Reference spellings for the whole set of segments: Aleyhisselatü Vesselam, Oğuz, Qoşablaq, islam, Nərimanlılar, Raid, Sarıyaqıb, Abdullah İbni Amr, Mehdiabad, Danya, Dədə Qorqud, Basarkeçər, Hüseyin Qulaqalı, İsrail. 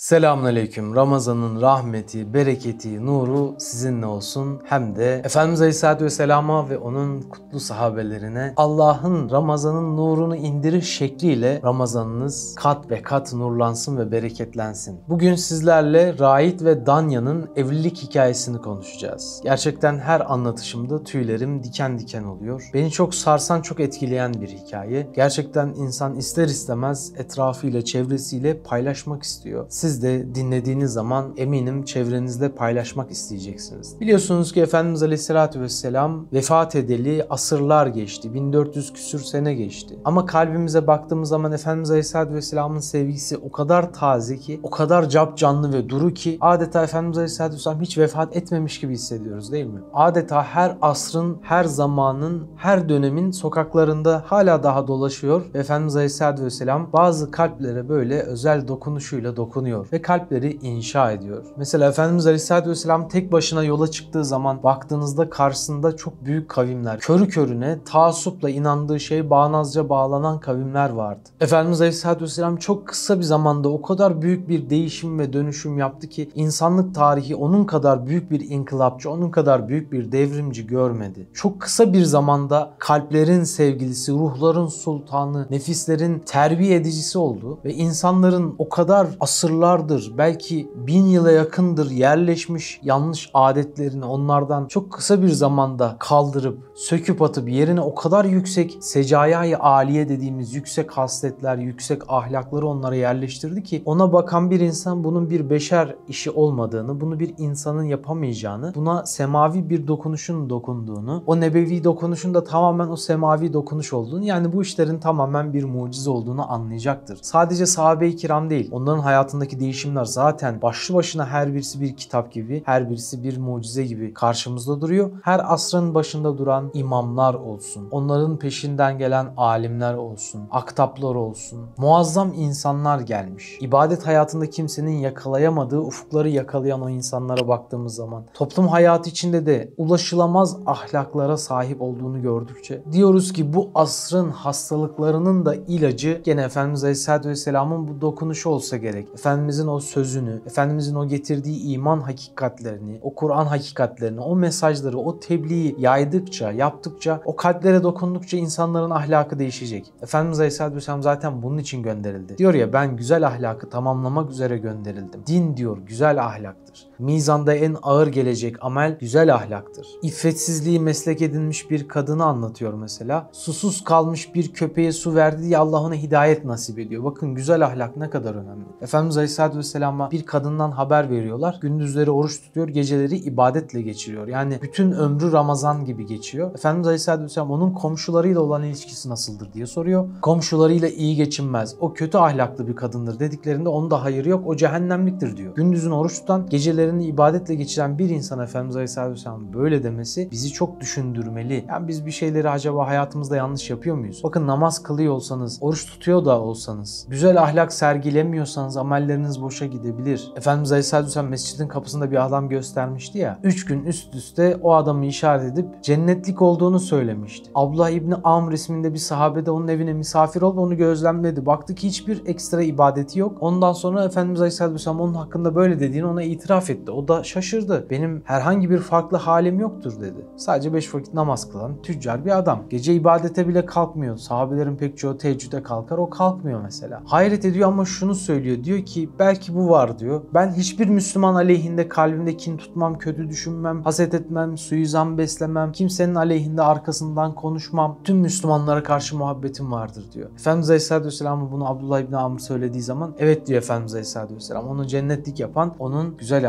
Selamünaleyküm. Ramazan'ın rahmeti, bereketi, nuru sizinle olsun. Hem de Efendimiz Aleyhisselatü Vesselam'a ve onun kutlu sahabelerine Allah'ın Ramazan'ın nurunu indiriş şekliyle Ramazan'ınız kat ve kat nurlansın ve bereketlensin. Bugün sizlerle Raid ve Danya'nın evlilik hikayesini konuşacağız. Gerçekten her anlatışımda tüylerim diken diken oluyor. Beni çok sarsan, çok etkileyen bir hikaye. Gerçekten insan ister istemez etrafıyla, çevresiyle paylaşmak istiyor. Siz de dinlediğiniz zaman eminim çevrenizle paylaşmak isteyeceksiniz. Biliyorsunuz ki Efendimiz Aleyhisselatü Vesselam vefat edeli asırlar geçti. 1400 küsür sene geçti. Ama kalbimize baktığımız zaman Efendimiz Aleyhisselatü Vesselam'ın sevgisi o kadar taze ki, o kadar cap canlı ve duru ki adeta Efendimiz Aleyhisselatü Vesselam hiç vefat etmemiş gibi hissediyoruz, değil mi? Adeta her asrın, her zamanın, her dönemin sokaklarında hala daha dolaşıyor ve Efendimiz Aleyhisselatü Vesselam bazı kalplere böyle özel dokunuşuyla dokunuyor ve kalpleri inşa ediyor. Mesela Efendimiz Aleyhisselatü Vesselam tek başına yola çıktığı zaman baktığınızda karşısında çok büyük kavimler, körü körüne taassupla inandığı şey bağnazca bağlanan kavimler vardı. Efendimiz Aleyhisselatü Vesselam çok kısa bir zamanda o kadar büyük bir değişim ve dönüşüm yaptı ki insanlık tarihi onun kadar büyük bir inkılapçı, onun kadar büyük bir devrimci görmedi. Çok kısa bir zamanda kalplerin sevgilisi, ruhların sultanı, nefislerin terbiye edicisi oldu ve insanların o kadar asırlı yıllardır, belki 1000 yıla yakındır yerleşmiş yanlış adetlerini onlardan çok kısa bir zamanda kaldırıp, söküp atıp yerine o kadar yüksek secayayı âliye dediğimiz yüksek hasletler, yüksek ahlakları onlara yerleştirdi ki ona bakan bir insan bunun bir beşer işi olmadığını, bunu bir insanın yapamayacağını, buna semavi bir dokunuşun dokunduğunu, o nebevi dokunuşun da tamamen o semavi dokunuş olduğunu, yani bu işlerin tamamen bir mucize olduğunu anlayacaktır. Sadece sahabe-i kiram değil, onların hayatındaki değişimler zaten başlı başına her birisi bir kitap gibi, her birisi bir mucize gibi karşımızda duruyor. Her asrın başında duran imamlar olsun, onların peşinden gelen alimler olsun, aktaplar olsun, muazzam insanlar gelmiş. İbadet hayatında kimsenin yakalayamadığı ufukları yakalayan o insanlara baktığımız zaman, toplum hayatı içinde de ulaşılamaz ahlaklara sahip olduğunu gördükçe diyoruz ki bu asrın hastalıklarının da ilacı gene Efendimiz Aleyhisselatü Vesselam'ın bu dokunuşu olsa gerek. Efendimizin o sözünü, Efendimizin o getirdiği iman hakikatlerini, o Kur'an hakikatlerini, o mesajları, o tebliği yaydıkça, yaptıkça, o kalplere dokundukça insanların ahlakı değişecek. Efendimiz Aleyhisselatü Vesselam zaten bunun için gönderildi. Diyor ya, ben güzel ahlakı tamamlamak üzere gönderildim. Din diyor güzel ahlaktır. Mizanda en ağır gelecek amel güzel ahlaktır. İffetsizliği meslek edinmiş bir kadını anlatıyor mesela. Susuz kalmış bir köpeğe su verdi diye Allah ona hidayet nasip ediyor. Bakın güzel ahlak ne kadar önemli. Efendimiz Aleyhisselatü Vesselam'a bir kadından haber veriyorlar. Gündüzleri oruç tutuyor, geceleri ibadetle geçiriyor. Yani bütün ömrü Ramazan gibi geçiyor. Efendimiz Aleyhisselatü Vesselam onun komşularıyla olan ilişkisi nasıldır diye soruyor. Komşularıyla iyi geçinmez, o kötü ahlaklı bir kadındır dediklerinde onun da hayırı yok, o cehennemliktir diyor. Gündüzün oruç tutan, gecelerini ibadetle geçiren bir insana Efendimiz Aleyhisselatü Vesselam böyle demesi bizi çok düşündürmeli. Yani biz bir şeyleri acaba hayatımızda yanlış yapıyor muyuz? Bakın namaz kılıyor olsanız, oruç tutuyor da olsanız, güzel ahlak sergilemiyorsanız amelleriniz boşa gidebilir. Efendimiz Aleyhisselatü Vesselam mescidin kapısında bir adam göstermişti ya. 3 gün üst üste o adamı işaret edip cennetlik olduğunu söylemişti. Abdullah İbni Amr isminde bir sahabe de onun evine misafir oldu. Onu gözlemledi. Baktı ki hiçbir ekstra ibadeti yok. Ondan sonra Efendimiz Aleyhisselatü Vesselam onun hakkında böyle dediğini ona itiraf etti. O da şaşırdı. Benim herhangi bir farklı halim yoktur dedi. Sadece 5 vakit namaz kılan tüccar bir adam. Gece ibadete bile kalkmıyor. Sahabelerin pek çoğu teheccüde kalkar. O kalkmıyor mesela. Hayret ediyor ama şunu söylüyor. Diyor ki belki bu var diyor. Ben hiçbir Müslüman aleyhinde kalbimde kin tutmam, kötü düşünmem, haset etmem, suizan beslemem, kimsenin aleyhinde arkasından konuşmam. Tüm Müslümanlara karşı muhabbetim vardır diyor. Efendimiz Aleyhisselatü Vesselam'a bunu Abdullah İbni Amr söylediği zaman evet diyor Efendimiz Aleyhisselatü Vesselam. Onu cennetlik yapan onun güzel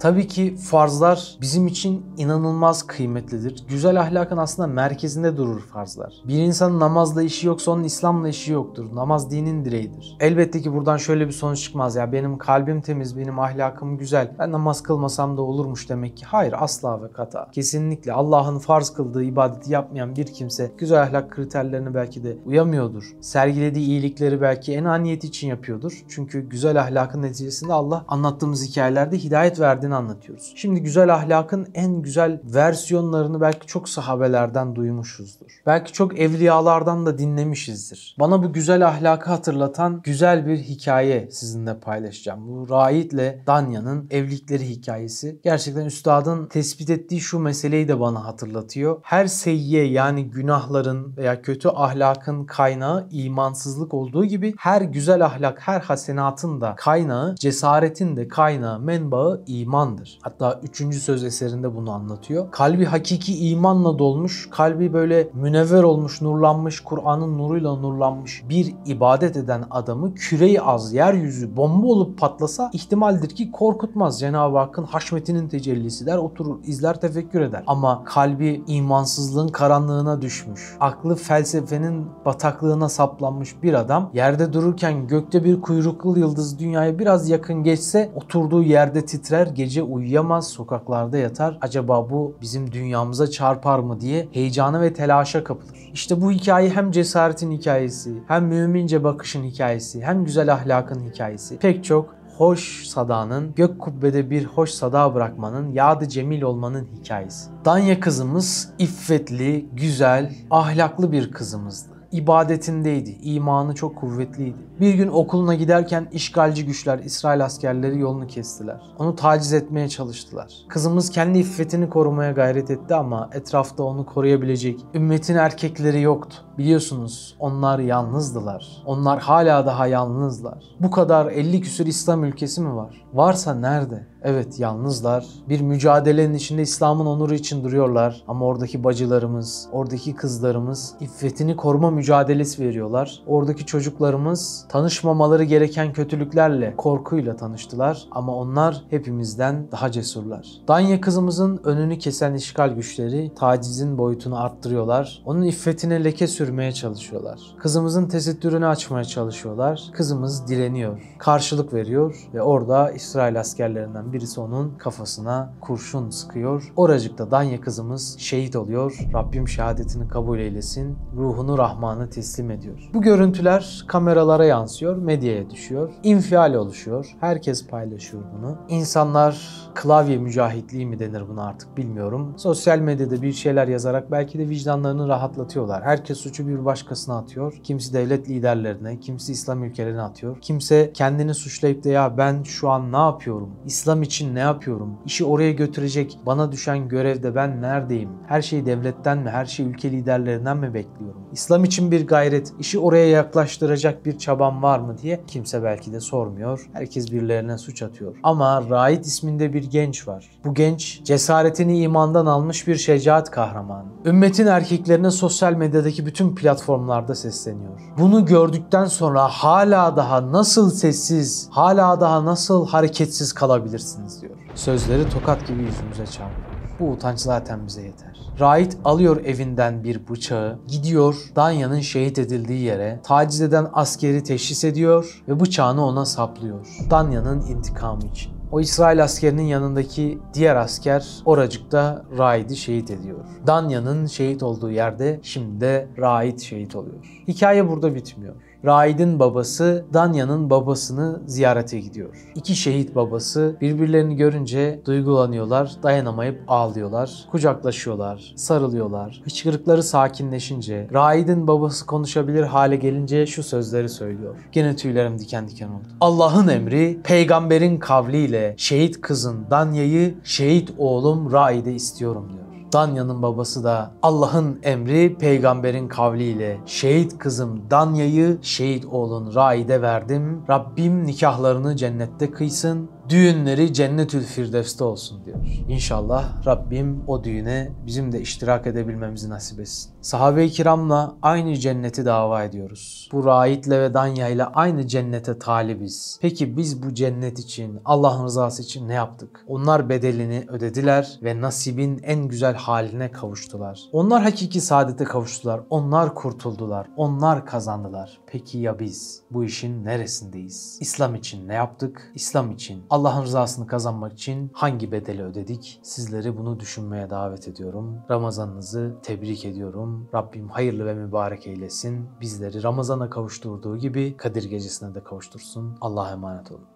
Tabii ki farzlar bizim için inanılmaz kıymetlidir. Güzel ahlakın aslında merkezinde durur farzlar. Bir insanın namazla işi yoksa onun İslam'la işi yoktur. Namaz dinin direğidir. Elbette ki buradan şöyle bir sonuç çıkmaz. Ya benim kalbim temiz, benim ahlakım güzel, ben namaz kılmasam da olurmuş demek ki. Hayır, asla ve kata. Kesinlikle Allah'ın farz kıldığı ibadeti yapmayan bir kimse güzel ahlak kriterlerine belki de uyamıyordur. Sergilediği iyilikleri belki en aniyeti için yapıyordur. Çünkü güzel ahlakın neticesinde Allah anlattığımız hikayelerde hidayet verdiğini anlatıyoruz. Şimdi güzel ahlakın en güzel versiyonlarını belki çok sahabelerden duymuşuzdur. Belki çok evliyalardan da dinlemişizdir. Bana bu güzel ahlakı hatırlatan güzel bir hikaye sizinle paylaşacağım. Bu Raid ile Danya'nın evlilikleri hikayesi. Gerçekten üstadın tespit ettiği şu meseleyi de bana hatırlatıyor. Her seyyiye, yani günahların veya kötü ahlakın kaynağı imansızlık olduğu gibi her güzel ahlak, her hasenatın da kaynağı, cesaretin de kaynağı, menbaı imandır. Hatta 3. söz eserinde bunu anlatıyor. Kalbi hakiki imanla dolmuş, kalbi böyle münevver olmuş, nurlanmış, Kur'an'ın nuruyla nurlanmış bir ibadet eden adamı küre-i az, yeryüzü bomba olup patlasa ihtimaldir ki korkutmaz. Cenab-ı Hakk'ın haşmetinin tecellisi der, oturur, izler, tefekkür eder. Ama kalbi imansızlığın karanlığına düşmüş, aklı felsefenin bataklığına saplanmış bir adam yerde dururken gökte bir kuyruklu yıldız dünyaya biraz yakın geçse oturduğu yerde titrer, gece uyuyamaz, sokaklarda yatar. Acaba bu bizim dünyamıza çarpar mı diye heyecana ve telaşa kapılır. İşte bu hikaye hem cesaretin hikayesi, hem mümince bakışın hikayesi, hem güzel ahlakın hikayesi. Pek çok hoş sadanın, gök kubbede bir hoş sada bırakmanın, yad-ı cemil olmanın hikayesi. Danya kızımız iffetli, güzel, ahlaklı bir kızımızdı. İbadetindeydi, imanı çok kuvvetliydi. Bir gün okuluna giderken işgalci güçler, İsrail askerleri yolunu kestiler. Onu taciz etmeye çalıştılar. Kızımız kendi iffetini korumaya gayret etti ama etrafta onu koruyabilecek ümmetin erkekleri yoktu. Biliyorsunuz onlar yalnızdılar. Onlar hala daha yalnızlar. Bu kadar 50 küsür İslam ülkesi mi var? Varsa nerede? Evet, yalnızlar. Bir mücadelenin içinde İslam'ın onuru için duruyorlar. Ama oradaki bacılarımız, oradaki kızlarımız iffetini koruma mücadelesi veriyorlar. Oradaki çocuklarımız tanışmamaları gereken kötülüklerle, korkuyla tanıştılar. Ama onlar hepimizden daha cesurlar. Danya kızımızın önünü kesen işgal güçleri tacizin boyutunu arttırıyorlar. Onun iffetine leke sürmeye çalışıyorlar. Kızımızın tesettürünü açmaya çalışıyorlar. Kızımız direniyor, karşılık veriyor ve orada İsrail askerlerinden birisi onun kafasına kurşun sıkıyor. Oracıkta Danya kızımız şehit oluyor. Rabbim şehadetini kabul eylesin. Ruhunu Rahman'a teslim ediyor. Bu görüntüler kameralara yansıyor, medyaya düşüyor. İnfial oluşuyor. Herkes paylaşıyor bunu. İnsanlar, klavye mücahitliği mi denir buna artık bilmiyorum, sosyal medyada bir şeyler yazarak belki de vicdanlarını rahatlatıyorlar. Herkes suçu bir başkasına atıyor. Kimisi devlet liderlerine, kimisi İslam ülkelerine atıyor. Kimse kendini suçlayıp da ya ben şu an ne yapıyorum? İslam için ne yapıyorum? İşi oraya götürecek bana düşen görevde ben neredeyim? Her şeyi devletten mi, her şeyi ülke liderlerinden mi bekliyorum? İslam için bir gayret, işi oraya yaklaştıracak bir çabam var mı diye kimse belki de sormuyor. Herkes birilerine suç atıyor. Ama Raid isminde bir genç var. Bu genç cesaretini imandan almış bir şecaat kahramanı. Ümmetin erkeklerine sosyal medyadaki bütün platformlarda sesleniyor. Bunu gördükten sonra hala daha nasıl sessiz, hala daha nasıl hareketsiz kalabilirsiniz diyor. Sözleri tokat gibi yüzümüze çarpıyor. Bu utanç zaten bize yeter. Raid alıyor evinden bir bıçağı, gidiyor Danya'nın şehit edildiği yere, taciz eden askeri teşhis ediyor ve bıçağını ona saplıyor. Danya'nın intikamı için. O İsrail askerinin yanındaki diğer asker oracıkta Raid'i şehit ediyor. Danya'nın şehit olduğu yerde şimdi de Raid şehit oluyor. Hikaye burada bitmiyor. Raid'in babası Danya'nın babasını ziyarete gidiyor. İki şehit babası birbirlerini görünce duygulanıyorlar, dayanamayıp ağlıyorlar, kucaklaşıyorlar, sarılıyorlar. Hıçkırıkları sakinleşince, Raid'in babası konuşabilir hale gelince şu sözleri söylüyor. Gene tüylerim diken diken oldu. Allah'ın emri, peygamberin kavliyle şehit kızın Danya'yı şehit oğlum Raid'e istiyorum diyor. Danya'nın babası da Allah'ın emri peygamberin kavliyle şehit kızım Danya'yı şehit oğlun Raid'e verdim. Rabbim nikahlarını cennette kıysın. Düğünleri Cennetül Firdevs'te olsun diyor. İnşallah Rabbim o düğüne bizim de iştirak edebilmemizi nasip etsin. Sahabe-i kiramla aynı cenneti dava ediyoruz. Bu Raid'le ve Danya'yla aynı cennete talibiz. Peki biz bu cennet için, Allah'ın rızası için ne yaptık? Onlar bedelini ödediler ve nasibin en güzel haline kavuştular. Onlar hakiki saadete kavuştular. Onlar kurtuldular. Onlar kazandılar. Peki ya biz? Bu işin neresindeyiz? İslam için ne yaptık? İslam için, Allah'ın rızasını kazanmak için hangi bedeli ödedik? Sizleri bunu düşünmeye davet ediyorum. Ramazanınızı tebrik ediyorum. Rabbim hayırlı ve mübarek eylesin. Bizleri Ramazan'a kavuşturduğu gibi Kadir Gecesi'ne de kavuştursun. Allah'a emanet olun.